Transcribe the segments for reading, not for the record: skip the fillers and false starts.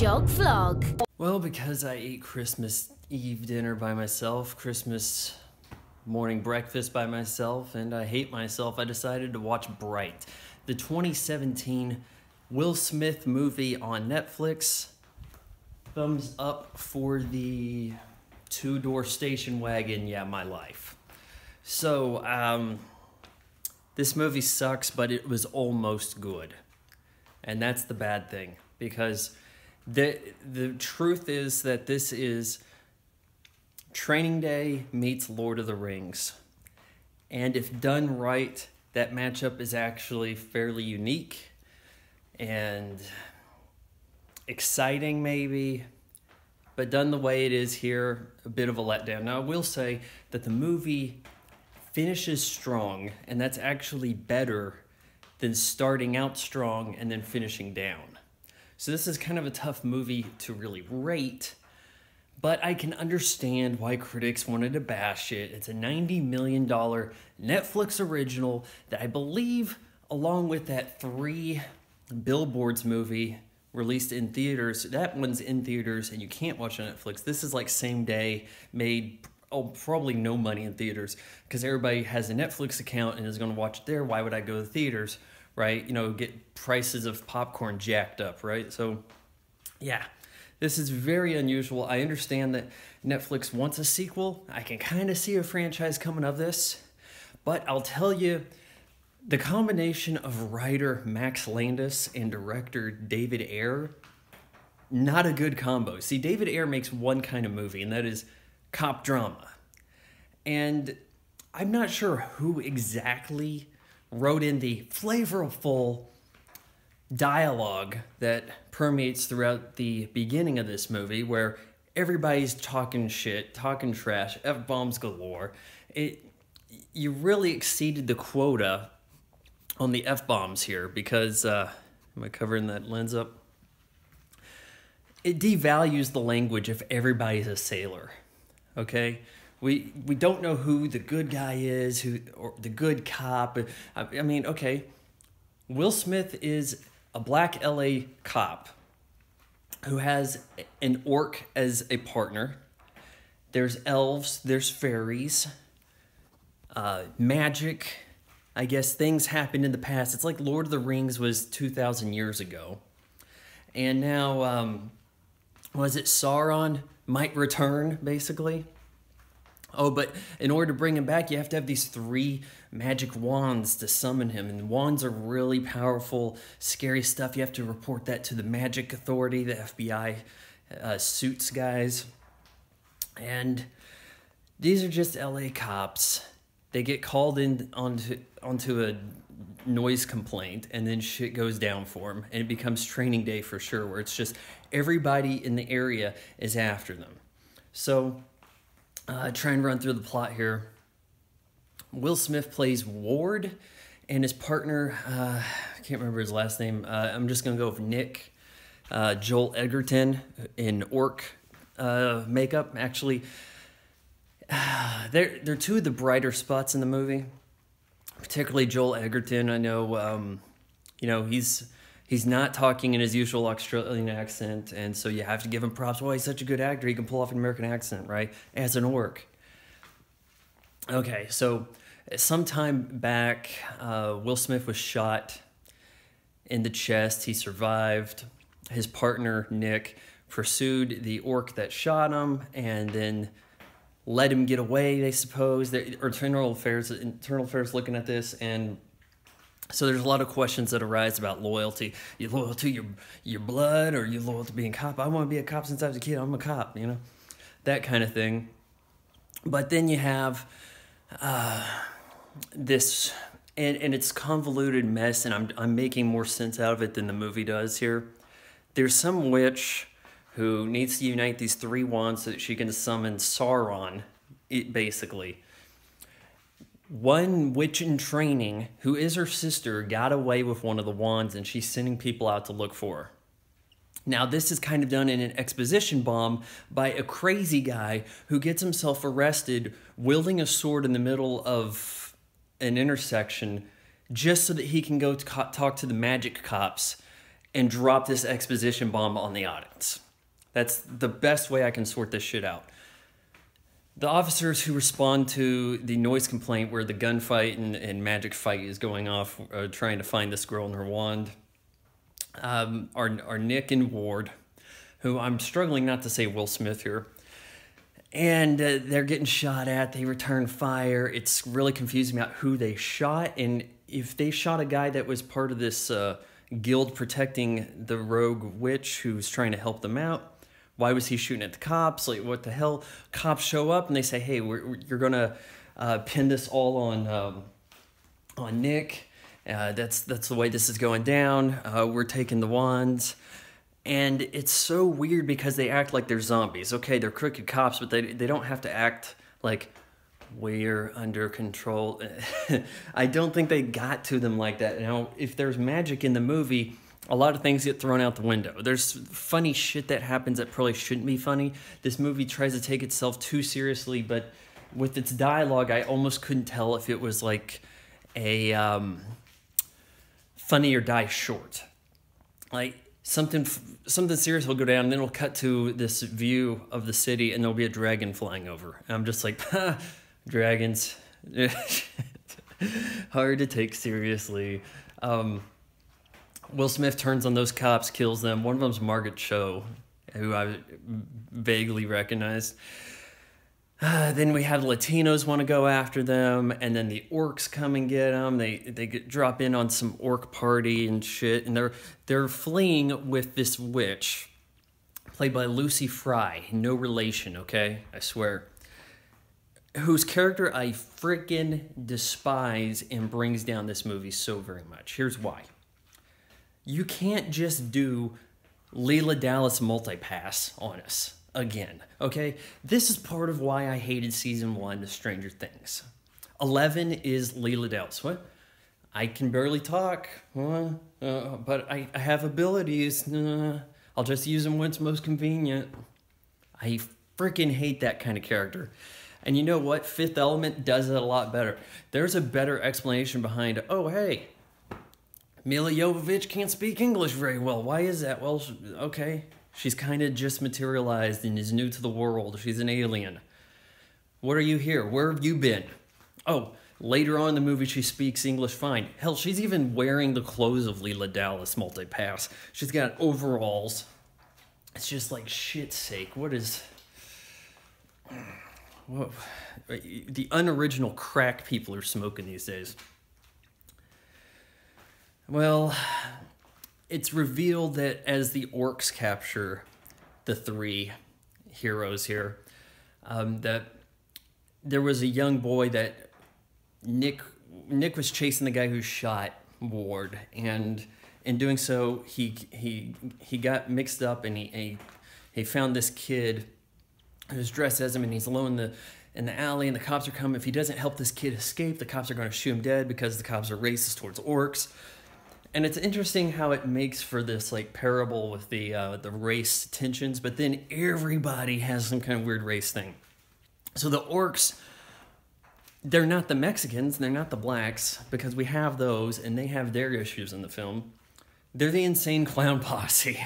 Jog Vlog. Well, because I ate Christmas Eve dinner by myself, Christmas morning breakfast by myself, and I hate myself, I decided to watch Bright, the 2017 Will Smith movie on Netflix. Thumbs up for the two-door station wagon, yeah, my life. So, this movie sucks, but it was almost good. And that's the bad thing, because the truth is that this is Training Day meets Lord of the Rings. And if done right, that matchup is actually fairly unique and exciting maybe, but done the way it is here, a bit of a letdown. Now I will say that the movie finishes strong, and that's actually better than starting out strong and then finishing down. So this is kind of a tough movie to really rate, but I can understand why critics wanted to bash it. It's a $90 million Netflix original that I believe, along with that Three Billboards movie released in theaters, that one's in theaters and you can't watch on Netflix. This is like same day, made probably no money in theaters because everybody has a Netflix account and is gonna watch it there. Why would I go to theaters, right? You know, get prices of popcorn jacked up, right? So yeah. This is very unusual. I understand that Netflix wants a sequel. I can kind of see a franchise coming of this, but I'll tell you, the combination of writer Max Landis and director David Ayer, not a good combo. See, David Ayer makes one kind of movie, and that is cop drama. And I'm not sure who exactly wrote in the flavorful dialogue that permeates throughout the beginning of this movie, where everybody's talking shit, talking trash, F-bombs galore. You really exceeded the quota on the F-bombs here, because, am I covering that lens up? It devalues the language if everybody's a sailor, okay? We don't know who the good guy is, who or the good cop. I mean, okay, Will Smith is a black LA cop who has an orc as a partner. There's elves, there's fairies, magic. I guess things happened in the past. It's like Lord of the Rings was 2,000 years ago. And now, was it Sauron might return, basically? Oh, but in order to bring him back, you have to have these three magic wands to summon him. And wands are really powerful, scary stuff. You have to report that to the magic authority, the FBI suits guys. And these are just LA cops. They get called in onto a noise complaint, and then shit goes down for them. And it becomes Training Day for sure, where it's just everybody in the area is after them. So try and run through the plot here. Will Smith plays Ward, and his partner, I can't remember his last name. I'm just going to go with Nick. Joel Edgerton in orc makeup. Actually, they're two of the brighter spots in the movie, particularly Joel Edgerton. I know, you know, he's not talking in his usual Australian accent, and so you have to give him props. Well, he's such a good actor. He can pull off an American accent, right? As an orc. Okay, so sometime back, Will Smith was shot in the chest. He survived. His partner, Nick, pursued the orc that shot him and then let him get away, they suppose. Internal Affairs looking at this, and so there's a lot of questions that arise about loyalty. You loyal to your blood, or you loyal to being a cop? I want to be a cop since I was a kid. I'm a cop, you know, that kind of thing. But then you have this, and it's convoluted mess, and I'm making more sense out of it than the movie does here. There's some witch who needs to unite these three wands so that she can summon Sauron, basically. One witch in training, who is her sister, got away with one of the wands, and she's sending people out to look for her. Now, this is kind of done in an exposition bomb by a crazy guy who gets himself arrested wielding a sword in the middle of an intersection just so that he can go talk to the magic cops and drop this exposition bomb on the audience. That's the best way I can sort this shit out. The officers who respond to the noise complaint where the gunfight and magic fight is going off, trying to find this girl and her wand, are Nick and Ward, who I'm struggling not to say Will Smith here. And they're getting shot at. They return fire. It's really confusing about who they shot. And if they shot a guy that was part of this guild protecting the rogue witch who's trying to help them out, why was he shooting at the cops? Like, what the hell? Cops show up and they say, hey, you're going to pin this all on Nick. That's the way this is going down. We're taking the wands. And it's so weird because they act like they're zombies. Okay, they're crooked cops, but they don't have to act like we're under control. I don't think they got to them like that. Now, if there's magic in the movie, a lot of things get thrown out the window. There's funny shit that happens that probably shouldn't be funny. This movie tries to take itself too seriously, but with its dialogue, I almost couldn't tell if it was like a Funny or Die short. Like, something serious will go down, and then it'll cut to this view of the city, and there'll be a dragon flying over. And I'm just like, ha, dragons. Hard to take seriously. Will Smith turns on those cops, kills them. One of them's Margaret Cho, who I vaguely recognized. Then we have Latinos want to go after them, and then the orcs come and get them. They drop in on some orc party and shit, and they're fleeing with this witch, played by Lucy Fry, no relation, okay? I swear. Whose character I freaking despise and brings down this movie so very much. Here's why. You can't just do Leela Dallas multipass on us again, okay? This is part of why I hated season 1 of Stranger Things. 11 is Leela Dallas. What? I can barely talk, but I have abilities. I'll just use them when it's most convenient. I freaking hate that kind of character. And you know what? Fifth Element does it a lot better. There's a better explanation behind, oh, hey, Mila Jovovich can't speak English very well. Why is that? Well, okay. She's kind of just materialized and is new to the world. She's an alien. What are you here? Where have you been? Oh, later on in the movie, she speaks English fine. Hell, she's even wearing the clothes of Leela Dallas multipass. She's got overalls. It's just like, shit's sake, what is... Whoa. The unoriginal crack people are smoking these days. Well... It's revealed that as the orcs capture the three heroes here, that there was a young boy that Nick was chasing the guy who shot Ward, and in doing so, he got mixed up, and he found this kid who's dressed as him, and he's alone in the alley, and the cops are coming. If he doesn't help this kid escape, the cops are going to shoot him dead because the cops are racist towards orcs. And it's interesting how it makes for this like parable with the race tensions, but then everybody has some kind of weird race thing. So the orcs, they're not the Mexicans, they're not the blacks, because we have those and they have their issues in the film. They're the insane clown posse.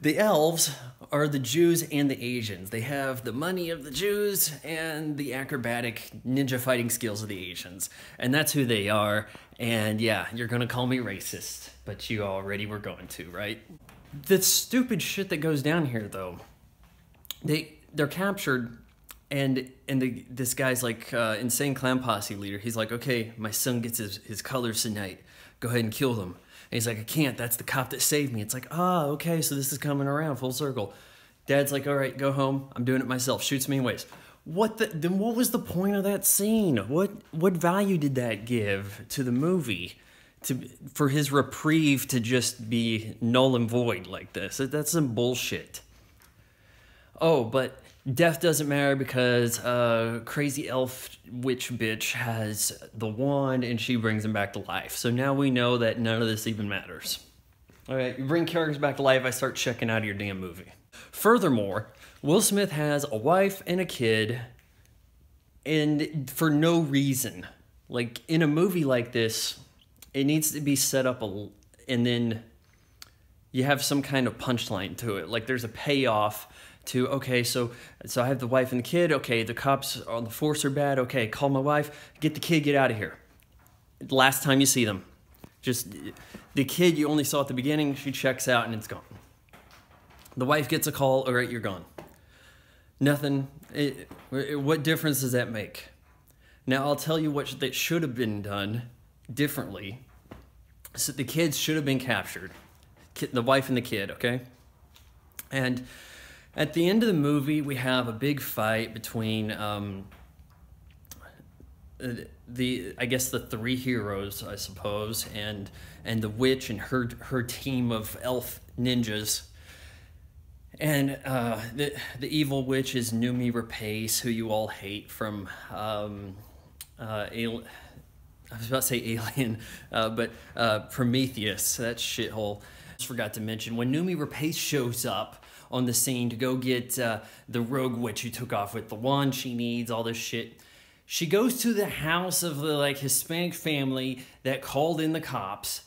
The elves are the Jews and the Asians. They have the money of the Jews and the acrobatic ninja fighting skills of the Asians. And that's who they are. And yeah, you're going to call me racist, but you already were going to, right? The stupid shit that goes down here, though. They're captured, and this guy's like insane clown posse leader. He's like, okay, my son gets his colors tonight. Go ahead and kill them. And he's like, I can't, that's the cop that saved me. It's like, ah, oh, okay, so this is coming around full circle. Dad's like, all right, go home. I'm doing it myself. Shoots me anyways. Then what was the point of that scene? What value did that give to the movie for his reprieve to just be null and void like this? That's some bullshit. Oh, but death doesn't matter because crazy elf witch bitch has the wand and she brings him back to life. So now we know that none of this even matters. All right, you bring characters back to life, I start checking out of your damn movie. Furthermore, Will Smith has a wife and a kid, and for no reason. Like, in a movie like this, it needs to be set up and then you have some kind of punchline to it. Like there's a payoff to, okay, so I have the wife and the kid. Okay, the cops on the force are bad. Okay, call my wife, get the kid, get out of here. Last time you see them. Just the kid you only saw at the beginning, she checks out and it's gone. The wife gets a call, all right, you're gone. Nothing. What difference does that make? Now, I'll tell you what that should have been done differently. So the kids should have been captured. The wife and the kid, okay? And at the end of the movie, we have a big fight between I guess the three heroes, I suppose, and the witch and her team of elf ninjas. And the evil witch is Noomi Rapace, who you all hate from I was about to say Alien, but Prometheus, that shithole. Just forgot to mention, when Noomi Rapace shows up on the scene to go get the rogue witch who took off with the wand she needs, all this shit, she goes to the house of the Hispanic family that called in the cops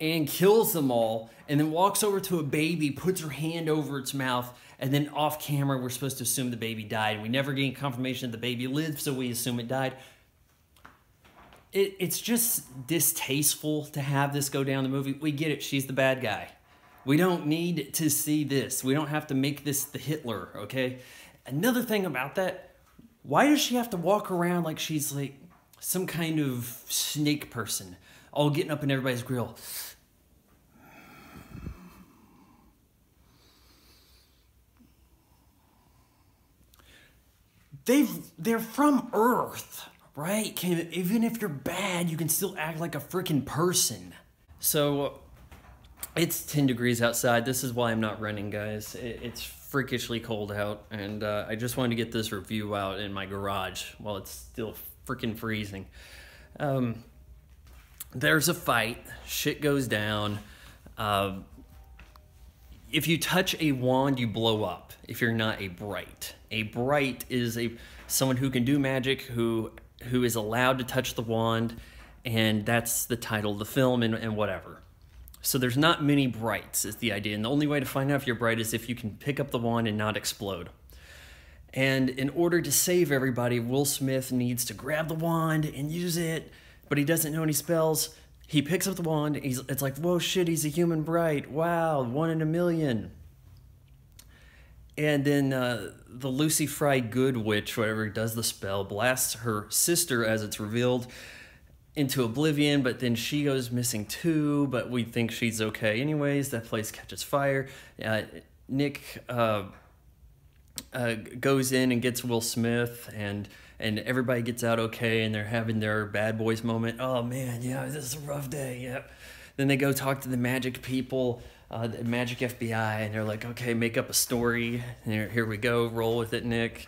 and kills them all, and then walks over to a baby, puts her hand over its mouth, and then off camera, we're supposed to assume the baby died. We never gain confirmation that the baby lived, so we assume it died. It's just distasteful to have this go down the movie. We get it, she's the bad guy. We don't need to see this. We don't have to make this the Hitler, okay? Another thing about that, why does she have to walk around like she's like some kind of snake person, all getting up in everybody's grill? They're from Earth, right? Even if you're bad, you can still act like a freaking person. So it's 10 degrees outside. This is why I'm not running, guys. It's freakishly cold out, and I just wanted to get this review out in my garage while it's still freaking freezing. There's a fight, shit goes down. If you touch a wand, you blow up if you're not a Bright. A Bright is someone who can do magic, who is allowed to touch the wand, and that's the title of the film and whatever. So there's not many Brights is the idea, and the only way to find out if you're Bright is if you can pick up the wand and not explode. And in order to save everybody, Will Smith needs to grab the wand and use it, but he doesn't know any spells. He picks up the wand, it's like, whoa, shit, he's a human Bright. Wow, 1 in a million. And then the Lucy Fry good witch, whatever, does the spell, blasts her sister, as it's revealed, into oblivion, but then she goes missing too, but we think she's okay anyways. That place catches fire. Nick goes in and gets Will Smith, and everybody gets out okay, and they're having their bad boys moment. Oh man, yeah, this is a rough day, yeah. Then they go talk to the magic people, the magic FBI, and they're like, okay, make up a story. Here we go, roll with it, Nick.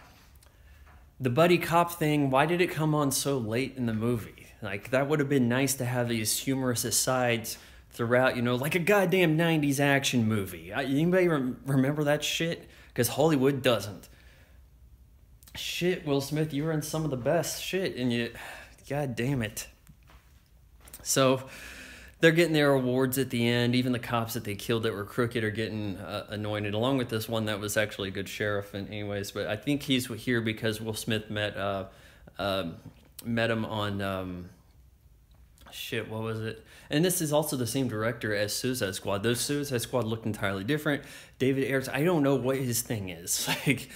The buddy cop thing, why did it come on so late in the movie? Like, that would have been nice to have these humorous asides throughout, you know, like a goddamn 90s action movie. Anybody remember that shit? Because Hollywood doesn't. Shit, Will Smith, you were in some of the best shit, and you, god damn it. So they're getting their awards at the end. Even the cops that they killed that were crooked are getting anointed, along with this one that was actually a good sheriff. And anyways, but I think he's here because Will Smith met him on shit, what was it? And this is also the same director as Suicide Squad. Those Suicide Squad looked entirely different. David Ayer, I don't know what his thing is. Like,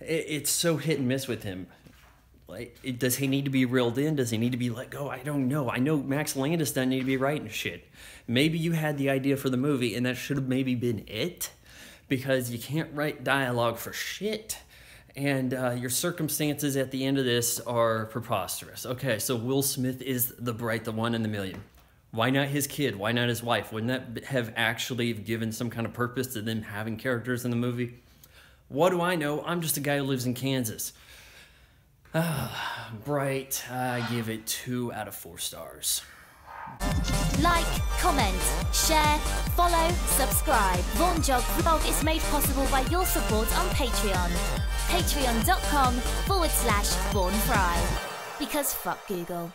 it's so hit and miss with him. Like, does he need to be reeled in? Does he need to be let go? I don't know. I know Max Landis doesn't need to be writing shit. Maybe you had the idea for the movie, and that should have maybe been it, because you can't write dialogue for shit, and your circumstances at the end of this are preposterous. Okay, so Will Smith is the Bright, the 1 in a million. Why not his kid? Why not his wife? Wouldn't that have actually given some kind of purpose to them having characters in the movie? What do I know? I'm just a guy who lives in Kansas. Bright, I give it 2 out of 4 stars. Like, comment, share, follow, subscribe. Vaughn Jog Club is made possible by your support on Patreon. Patreon.com/VaughnFry. Because fuck Google.